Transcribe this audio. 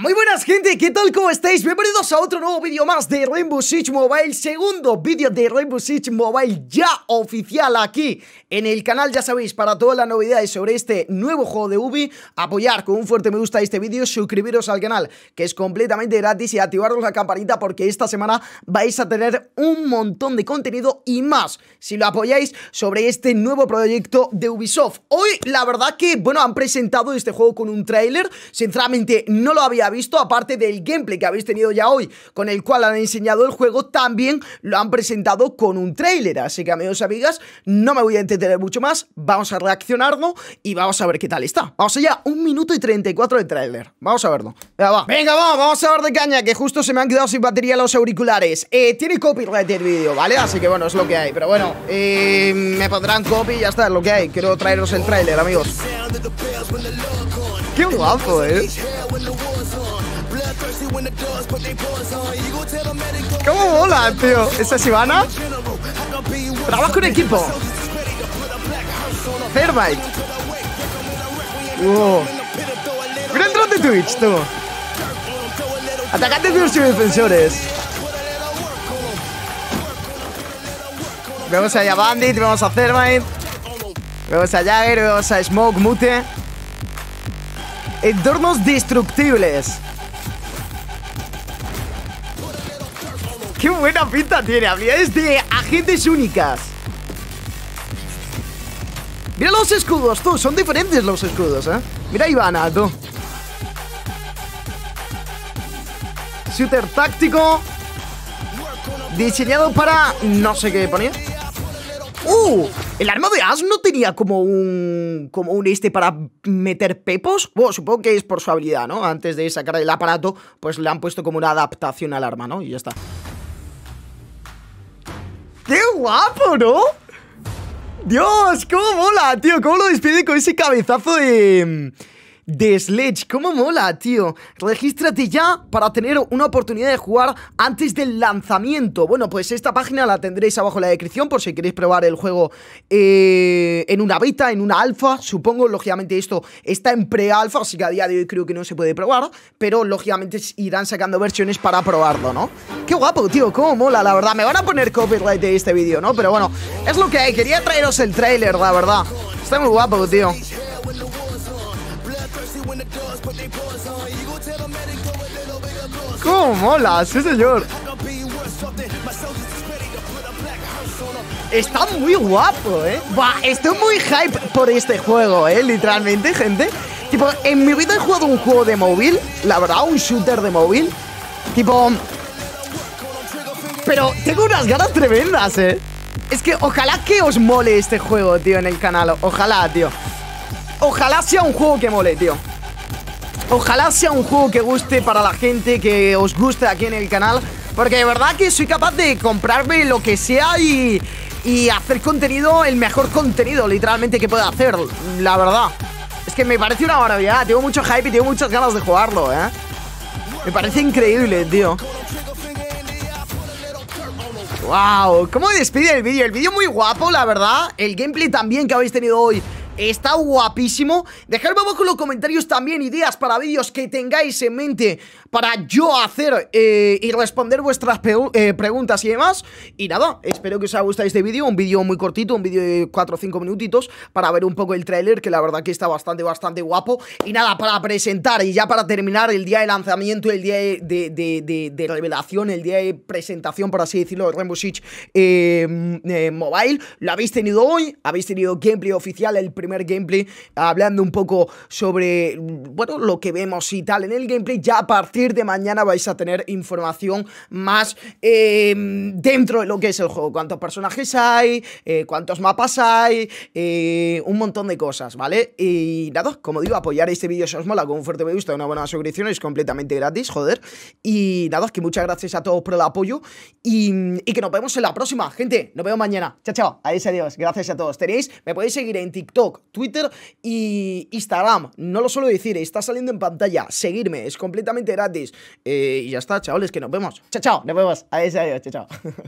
Muy buenas gente, ¿qué tal? ¿Cómo estáis? Bienvenidos a otro nuevo vídeo más de Rainbow Six Mobile. Segundo vídeo de Rainbow Six Mobile ya oficial aquí en el canal. Ya sabéis, para todas las novedades sobre este nuevo juego de Ubi, apoyar con un fuerte me gusta a este vídeo, suscribiros al canal, que es completamente gratis, y activaros la campanita, porque esta semana vais a tener un montón de contenido y más si lo apoyáis sobre este nuevo proyecto de Ubisoft. Hoy la verdad que, bueno, han presentado este juego con un tráiler. Sinceramente no lo había visto, aparte del gameplay que habéis tenido ya hoy, con el cual han enseñado el juego, también lo han presentado con un tráiler. Así que, amigos y amigas, no me voy a entretener mucho más, vamos a reaccionarlo y vamos a ver qué tal está. Vamos allá, 1 minuto y 34 de tráiler, vamos a verlo. Venga, va. Venga, vamos a ver de caña, que justo se me han quedado sin batería los auriculares. Tiene copyright el vídeo, ¿vale? Así que bueno, es lo que hay, pero bueno, me pondrán copy y ya está, es lo que hay. Quiero traeros el tráiler, amigos. Qué guapo, ¿Cómo mola, tío? ¿Esa es Ivana? Trabajo en equipo. Thermite. Wow. Mira el dron de Twitch, tú. Atacantes y defensores. Vemos ahí a Bandit, vemos a Thermite. Vemos a Jäger, vemos a Smoke, Mute. Entornos destructibles. ¡Qué buena pinta tiene! Habilidades de agentes únicas. Mira los escudos, tú. Son diferentes los escudos, ¿eh? Mira a Ivana, tú. Shooter táctico. Diseñado para... no sé qué ponía. El arma de Ash no tenía como un... para meter pepos. Bueno, supongo que es por su habilidad, ¿no? Antes de sacar el aparato, pues le han puesto como una adaptación al arma, ¿no? Y ya está. ¡Qué guapo!, ¿no? Dios, cómo mola, tío. Cómo lo despide con ese cabezazo de Sledge. Cómo mola, tío. Regístrate ya para tener una oportunidad de jugar antes del lanzamiento. Bueno, pues esta página la tendréis abajo en la descripción por si queréis probar el juego en una beta, en una alfa. Supongo, lógicamente esto está en pre-alfa, así que a día de hoy creo que no se puede probar, pero lógicamente irán sacando versiones para probarlo, ¿no? Qué guapo, tío, cómo mola, la verdad. Me van a poner copyright de este vídeo, ¿no? Pero bueno, es lo que hay. Quería traeros el tráiler, la verdad. Está muy guapo, tío. ¡Cómo mola! ¡Sí, señor! Está muy guapo, ¿eh? Buah, estoy muy hype por este juego, ¿eh? Literalmente, gente. Tipo, en mi vida he jugado un juego de móvil, la verdad, un shooter de móvil. Tipo... pero tengo unas ganas tremendas, ¿eh? Es que ojalá que os mole este juego, tío, en el canal. Ojalá, tío. Ojalá sea un juego que mole, tío. Ojalá sea un juego que guste para la gente, que os guste aquí en el canal, porque de verdad que soy capaz de comprarme lo que sea y hacer contenido, el mejor contenido literalmente que pueda hacer, la verdad. Es que me parece una maravilla, tengo mucho hype y tengo muchas ganas de jugarlo, ¿eh? Me parece increíble, tío. Wow, cómo despide el vídeo muy guapo, la verdad. El gameplay también que habéis tenido hoy está guapísimo. Dejadme abajo en los comentarios también ideas para vídeos que tengáis en mente para yo hacer y responder vuestras preguntas y demás. Y nada, espero que os haya gustado este vídeo. Un vídeo muy cortito, un vídeo de 4 o 5 minutitos para ver un poco el tráiler, que la verdad que está bastante guapo. Y nada, para presentar y ya para terminar el día de lanzamiento, el día de revelación, el día de presentación, por así decirlo, de Rainbow Six Mobile. Lo habéis tenido hoy, habéis tenido gameplay oficial, el primer gameplay, hablando un poco sobre, bueno, lo que vemos y tal en el gameplay. Ya a partir de mañana vais a tener información más dentro de lo que es el juego, cuántos personajes hay, cuántos mapas hay, un montón de cosas, ¿vale? Y nada, como digo, apoyar este vídeo si os mola con un fuerte me gusta, una buena suscripción, es completamente gratis, joder. Y nada, que muchas gracias a todos por el apoyo y que nos vemos en la próxima, gente. Nos vemos mañana, chao, chao, adiós, adiós, gracias a todos. Tenéis, me podéis seguir en TikTok, Twitter y Instagram. No lo suelo decir, está saliendo en pantalla. Seguirme, es completamente gratis. Y ya está, chavales, que nos vemos. Chao, chao, nos vemos. Adiós, adiós, chao, chao.